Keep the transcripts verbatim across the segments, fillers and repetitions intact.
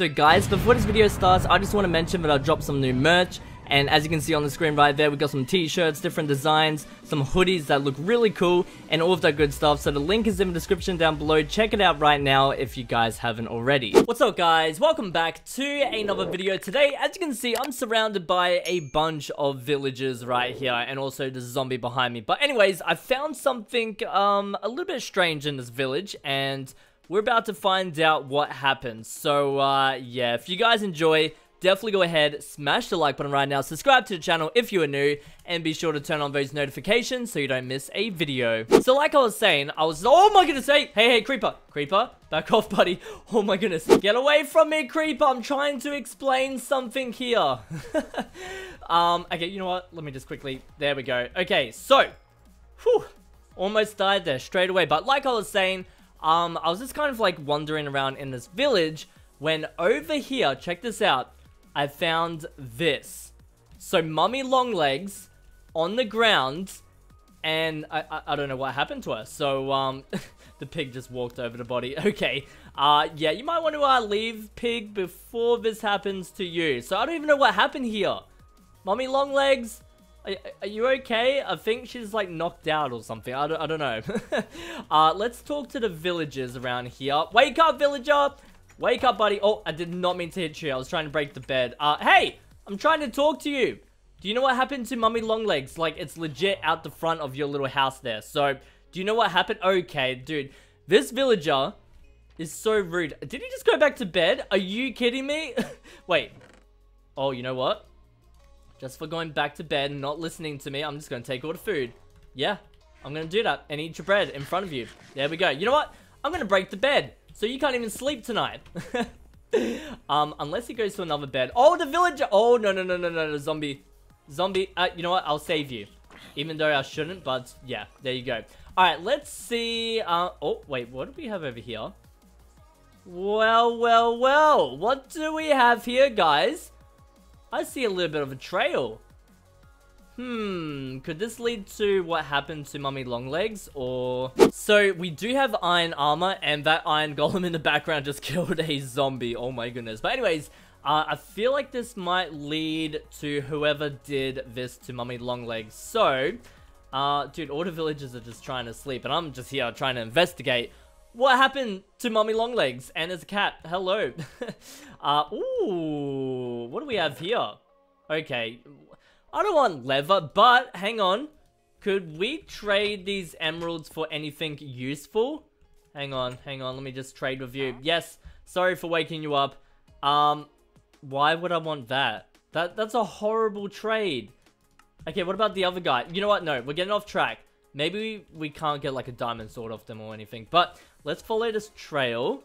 So guys, before this video starts, I just want to mention that I dropped some new merch. And as you can see on the screen right there, we got some t-shirts, different designs, some hoodies that look really cool, and all of that good stuff. So the link is in the description down below. Check it out right now if you guys haven't already. What's up guys? Welcome back to another video. Today, as you can see, I'm surrounded by a bunch of villagers right here, and also the zombie behind me. But anyways, I found something um, a little bit strange in this village, and we're about to find out what happens. So uh, yeah, if you guys enjoy, definitely go ahead, smash the like button right now, subscribe to the channel if you are new, and be sure to turn on those notifications so you don't miss a video. So like I was saying, I was, oh my goodness, hey, hey, hey, creeper, creeper, back off, buddy. Oh my goodness, get away from me, creeper, I'm trying to explain something here. um, okay, you know what, let me just quickly, there we go. Okay, so, whew, almost died there straight away, but like I was saying, um, I was just kind of like wandering around in this village, when over here, check this out, I found this. So Mommy Long Legs on the ground, and I, I, I don't know what happened to her. So um, the pig just walked over the body. Okay, uh, yeah, you might want to uh, leave, pig, before this happens to you. So I don't even know what happened here. Mommy Long Legs, are, are you okay? I think she's like knocked out or something. I don't, I don't know. uh, let's talk to the villagers around here. Wake up, villager! Wake up, buddy. Oh, I did not mean to hit you. I was trying to break the bed. Uh, hey! I'm trying to talk to you. Do you know what happened to Mommy Long Legs? Like, it's legit out the front of your little house there. So, do you know what happened? Okay, dude. This villager is so rude. Did he just go back to bed? Are you kidding me? Wait. Oh, you know what? Just for going back to bed and not listening to me, I'm just going to take all the food. Yeah, I'm going to do that and eat your bread in front of you. There we go. You know what? I'm going to break the bed. So you can't even sleep tonight. um, unless he goes to another bed. Oh, the villager. Oh, no, no, no, no, no, no. Zombie. Zombie. Uh, you know what? I'll save you. Even though I shouldn't, but yeah, there you go. All right, let's see. Uh, oh, wait, what do we have over here? Well, well, well. What do we have here, guys? I see a little bit of a trail. Hmm, could this lead to what happened to Mommy Long Legs, or... So, we do have iron armor, and that iron golem in the background just killed a zombie. Oh my goodness. But anyways, uh, I feel like this might lead to whoever did this to Mommy Long Legs. So, uh, dude, all the villagers are just trying to sleep, and I'm just here trying to investigate what happened to Mommy Long Legs. And there's a cat. Hello. uh, ooh, what do we have here? Okay, I don't want leather, but hang on. Could we trade these emeralds for anything useful? Hang on, hang on. Let me just trade with you. Yes, sorry for waking you up. Um, why would I want that? That that's a horrible trade. Okay, what about the other guy? You know what? No, we're getting off track. Maybe we, we can't get like a diamond sword off them or anything, but let's follow this trail.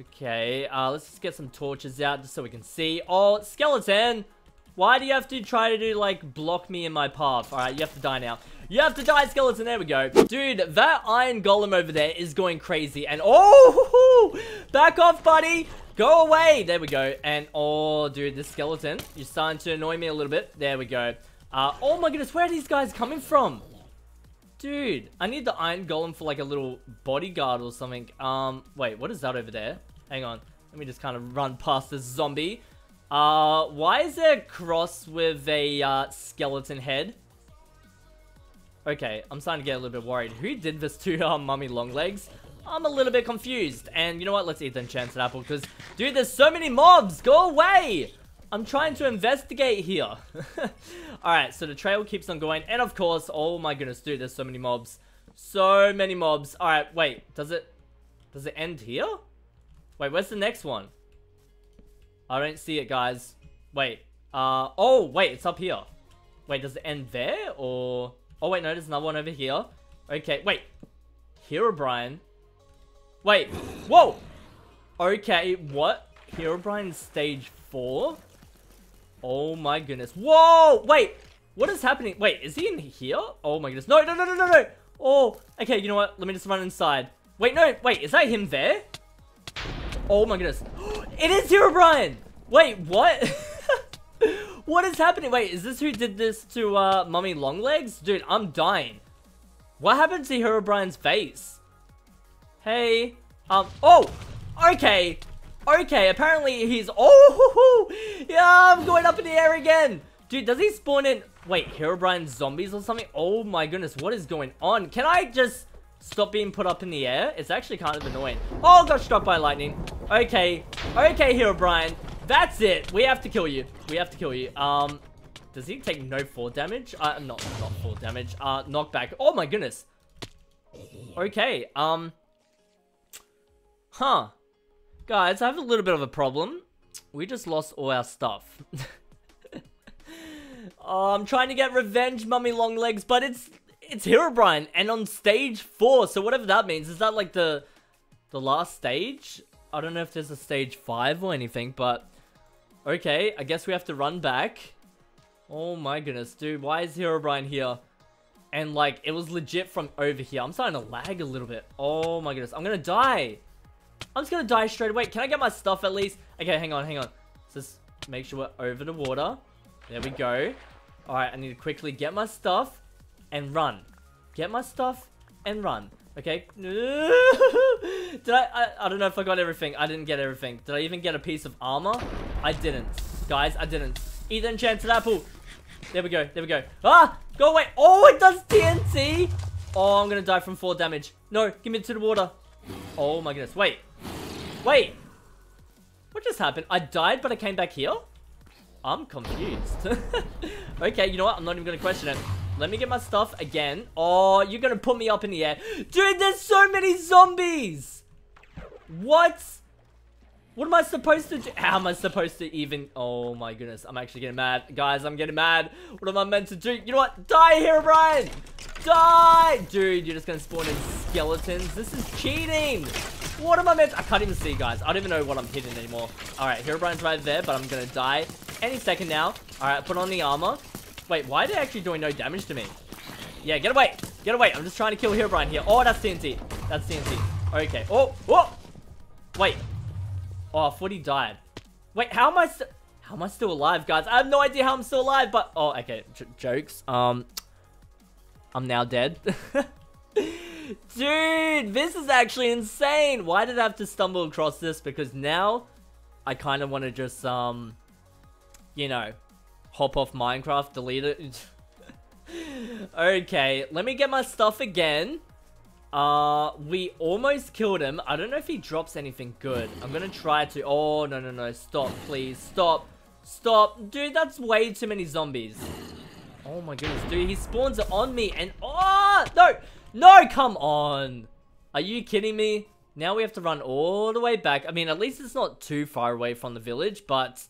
Okay, uh, let's just get some torches out just so we can see. Oh, skeleton! Why do you have to try to do, like, block me in my path? Alright, you have to die now. You have to die, skeleton. There we go. Dude, that iron golem over there is going crazy. And, oh, back off, buddy. Go away. There we go. And, oh, dude, this skeleton, you're starting to annoy me a little bit. There we go. Uh, oh, my goodness. Where are these guys coming from? Dude, I need the iron golem for, like, a little bodyguard or something. Um, wait, what is that over there? Hang on. Let me just kind of run past this zombie. Uh, why is there a cross with a, uh, skeleton head? Okay, I'm starting to get a little bit worried. Who did this to our Mommy Long Legs? I'm a little bit confused. And you know what? Let's eat the enchanted apple because, dude, there's so many mobs! Go away! I'm trying to investigate here. Alright, so the trail keeps on going. And of course, oh my goodness, dude, there's so many mobs. So many mobs. Alright, wait, does it, does it end here? Wait, where's the next one? I don't see it, guys. Wait. Uh, oh, wait. It's up here. Wait, does it end there? Or... Oh, wait, no. There's another one over here. Okay, wait. Herobrine. Wait. Whoa! Okay, what? Herobrine stage four? Oh, my goodness. Whoa! Wait. What is happening? Wait, is he in here? Oh, my goodness. No, no, no, no, no, no. Oh, okay. You know what? Let me just run inside. Wait, no. Wait, is that him there? Oh, my goodness. It is Herobrine! Wait, what? What is happening? Wait, is this who did this to uh, Mommy Long Legs? Dude, I'm dying. What happened to Herobrine's face? Hey. Um, oh! Okay. Okay, apparently he's... Oh, yeah, I'm going up in the air again. Dude, does he spawn in... Wait, Herobrine zombies or something? Oh my goodness, what is going on? Can I just stop being put up in the air? It's actually kind of annoying. Oh, got struck by lightning. Okay, okay, Herobrine. That's it. We have to kill you. We have to kill you. Um, does he take no fall damage? Uh, not, not fall damage. Uh, knockback. Oh my goodness. Okay, um... Huh. Guys, I have a little bit of a problem. We just lost all our stuff. Oh, I'm trying to get revenge, Mommy Long Legs, but it's it's Herobrine and on stage four. So whatever that means, is that like the the last stage? I don't know if there's a stage five or anything, but okay, I guess we have to run back. Oh my goodness, dude, why is Herobrine here? And like it was legit from over here. I'm starting to lag a little bit. Oh my goodness, I'm gonna die. I'm just gonna die straight away. Can I get my stuff at least? Okay, hang on, hang on. Just make sure we're over the water. There we go. Alright, I need to quickly get my stuff and run. Get my stuff and run. Okay. Did I, I... I don't know if I got everything. I didn't get everything. Did I even get a piece of armor? I didn't. Guys, I didn't. Eat an enchanted apple. There we go. There we go. Ah! Go away. Oh, it does T N T. Oh, I'm gonna die from fall damage. No, give me to the water. Oh my goodness. Wait. Wait. What just happened? I died, but I came back here? I'm confused. Okay, you know what? I'm not even going to question it. Let me get my stuff again. Oh, you're going to put me up in the air. Dude, there's so many zombies. What? What am I supposed to do? How am I supposed to even... Oh my goodness. I'm actually getting mad. Guys, I'm getting mad. What am I meant to do? You know what? Die, Herobrine. Die. Dude, you're just going to spawn in skeletons. This is cheating. What am I meant to... I can't even see, guys. I don't even know what I'm hitting anymore. Alright, Herobrine's right there, but I'm going to die any second now. Alright, put on the armor. Wait, why are they actually doing no damage to me? Yeah, get away. Get away. I'm just trying to kill Herobrine here. Oh, that's T N T. That's T N T. Okay. Oh, whoa. Wait. Oh, I thought he died. Wait, how am I... How am I still alive, guys? I have no idea how I'm still alive, but... Oh, okay. J jokes. Um, I'm now dead. Dude, this is actually insane. Why did I have to stumble across this? Because now I kind of want to just, um, you know, hop off Minecraft, delete it. Okay, let me get my stuff again. Uh, we almost killed him. I don't know if he drops anything good. I'm going to try to... Oh, no, no, no. Stop, please. Stop. Stop. Dude, that's way too many zombies. Oh, my goodness. Dude, he spawns on me and... Oh, no. No, come on. Are you kidding me? Now we have to run all the way back. I mean, at least it's not too far away from the village, but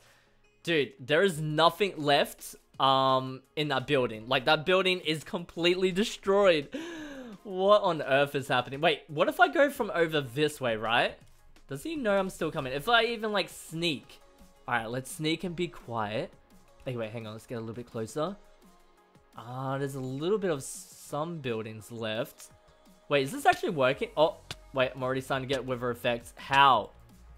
dude, there is nothing left um in that building. Like, that building is completely destroyed. What on earth is happening? Wait, what if I go from over this way, right? Does he know I'm still coming? If I even like sneak. All right, let's sneak and be quiet. Hey, wait, hang on. Let's get a little bit closer. Ah, uh, there's a little bit of some buildings left. Wait, is this actually working? Oh, wait, I'm already starting to get wither effects. How?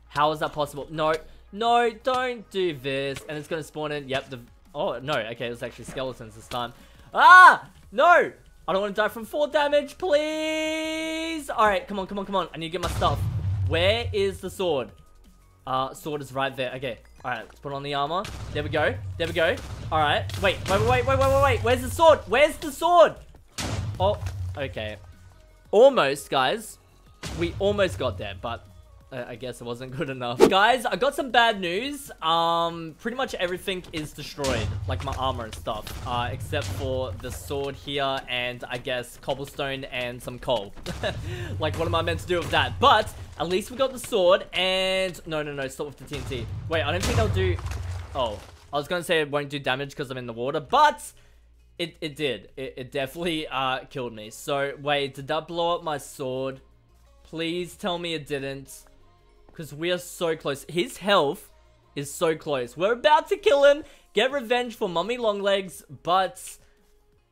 How is that possible? No, no, don't do this. And it's going to spawn in. Yep. The, oh, no. Okay, it was actually skeletons this time. Ah, no. I don't want to die from fall damage, please. All right, come on, come on, come on. I need to get my stuff. Where is the sword? Uh, sword is right there. Okay. All right, let's put on the armor. There we go. There we go. All right. Wait, wait, wait, wait, wait, wait, wait. Where's the sword? Where's the sword? Oh, okay. Almost, guys. We almost got there, but I guess it wasn't good enough. Guys, I got some bad news. Um, pretty much everything is destroyed, like my armor and stuff, uh, except for the sword here and I guess cobblestone and some coal. Like, what am I meant to do with that? But at least we got the sword and... No, no, no, stop with the T N T. Wait, I don't think I'll do... Oh, I was going to say it won't do damage because I'm in the water, but it, it did. It, it definitely uh, killed me. So, wait, did that blow up my sword? Please tell me it didn't. Because we are so close. His health is so close. We're about to kill him. Get revenge for Mommy Long Legs. But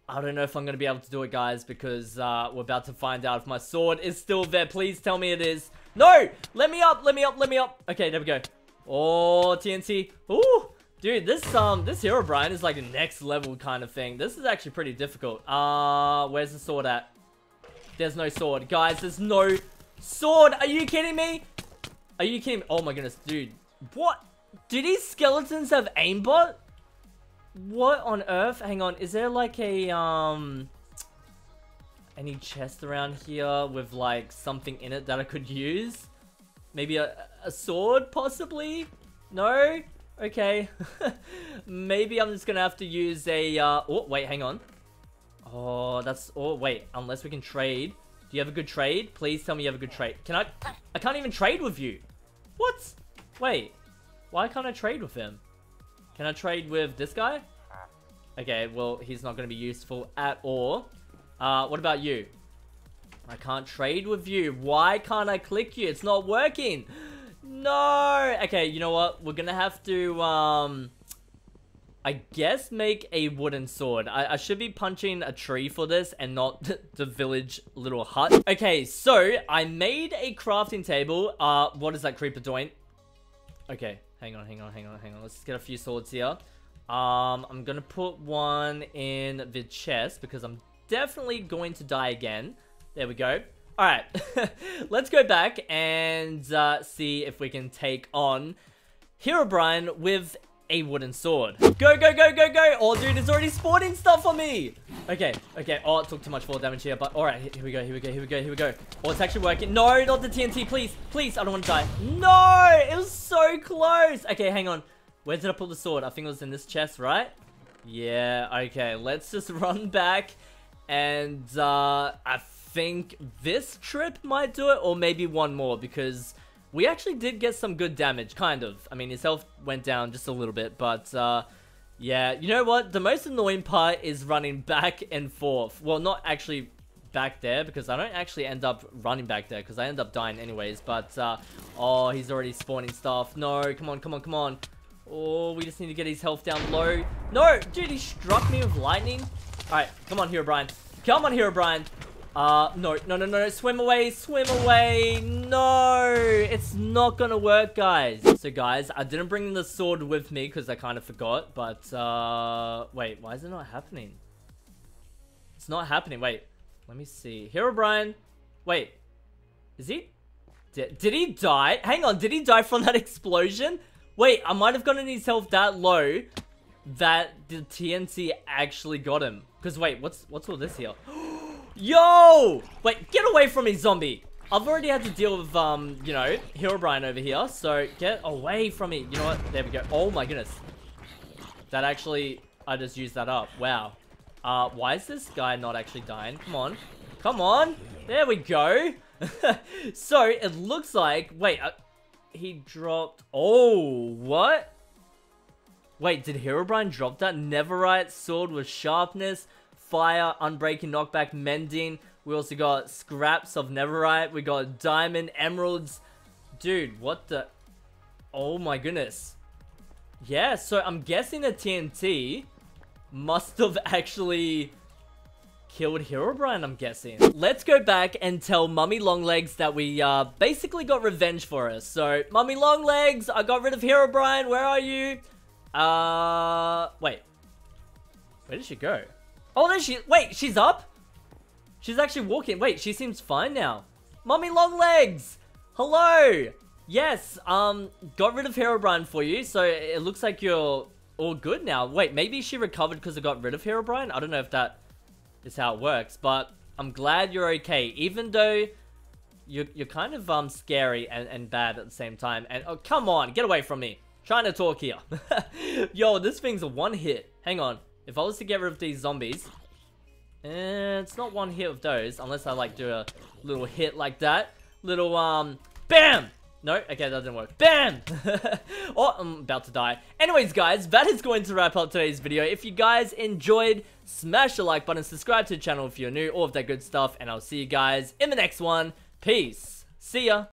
I don't know if I'm going to be able to do it, guys. Because uh, we're about to find out if my sword is still there. Please tell me it is. No! Let me up! Let me up! Let me up! Okay, there we go. Oh, T N T. Ooh! Dude, this um, this Herobrine is like a next level kind of thing. This is actually pretty difficult. Uh, where's the sword at? There's no sword. Guys, there's no sword. Are you kidding me? Are you kidding me? Oh my goodness, dude. What? Do these skeletons have aimbot? What on earth? Hang on. Is there like a, um... any chest around here with like something in it that I could use? Maybe a, a sword, possibly? No? Okay. Maybe I'm just gonna have to use a, uh... oh, wait, hang on. Oh, that's... oh, wait. Unless we can trade. Do you have a good trade? Please tell me you have a good trade. Can I... I can't even trade with you. What? Wait. Why can't I trade with him? Can I trade with this guy? Okay, well, he's not going to be useful at all. Uh, what about you? I can't trade with you. Why can't I click you? It's not working. No. Okay, you know what? We're going to have to, um... I guess make a wooden sword. I, I should be punching a tree for this and not the village little hut. Okay, so I made a crafting table. Uh, what is that creeper doing? Okay, hang on, hang on, hang on, hang on. Let's just get a few swords here. Um, I'm gonna put one in the chest because I'm definitely going to die again. There we go. All right, let's go back and uh, see if we can take on Herobrine with a wooden sword. Go, go, go, go, go. Oh, dude, it's already spawning stuff on me. Okay, okay. Oh, it took too much fall damage here, but all right. Here we go, here we go, here we go, here we go. Oh, it's actually working. No, not the T N T, please. Please, I don't want to die. No, it was so close. Okay, hang on. Where did I put the sword? I think it was in this chest, right? Yeah, okay. Let's just run back. And uh, I think this trip might do it, or maybe one more, because... we actually did get some good damage, kind of. I mean, his health went down just a little bit, but, uh, yeah. You know what? The most annoying part is running back and forth. Well, not actually back there, because I don't actually end up running back there, because I end up dying anyways, but, uh, oh, he's already spawning stuff. No, come on, come on, come on. Oh, we just need to get his health down low. No, dude, he struck me with lightning. All right, come on, Herobrine. Come on, Herobrine. Uh, no, no, no, no, swim away, swim away, no, it's not gonna work, guys. So, guys, I didn't bring the sword with me because I kind of forgot, but, uh, wait, why is it not happening? It's not happening, wait, let me see. Herobrine, wait, is he, did, did he die? Hang on, did he die from that explosion? Wait, I might have gotten his health that low that the T N T actually got him. Because, wait, what's, what's all this here? Yo! Wait, get away from me, zombie! I've already had to deal with, um, you know, Herobrine over here, so get away from me. You know what? There we go. Oh my goodness. That actually, I just used that up. Wow. Uh, why is this guy not actually dying? Come on. Come on! There we go! So, it looks like, wait, uh, he dropped, oh, what? Wait, did Herobrine drop that? Netherite, sword with sharpness, fire, unbreaking, knockback, mending. We also got scraps of netherite. We got diamond, emeralds. Dude, what the... oh my goodness. Yeah, so I'm guessing the T N T must have actually killed Herobrine, I'm guessing. Let's go back and tell Mommy Long Legs that we uh, basically got revenge for us. So, Mommy Long Legs, I got rid of Herobrine. Where are you? Uh, wait. Where did she go? Oh, there she is. Wait, she's up? She's actually walking. Wait, she seems fine now. Mommy Long Legs! Hello! Yes, um, got rid of Herobrine for you, so it looks like you're all good now. Wait, maybe she recovered because I got rid of Herobrine? I don't know if that is how it works, but I'm glad you're okay, even though you're, you're kind of, um, scary and, and bad at the same time. And, oh, come on, get away from me. Trying to talk here. Yo, this thing's a one hit. Hang on. If I was to get rid of these zombies, eh, it's not one hit of those, unless I, like, do a little hit like that. Little, um, BAM! No, okay, that didn't work. BAM! Oh, I'm about to die. Anyways, guys, that is going to wrap up today's video. If you guys enjoyed, smash the like button, subscribe to the channel if you're new, all of that good stuff, and I'll see you guys in the next one. Peace. See ya.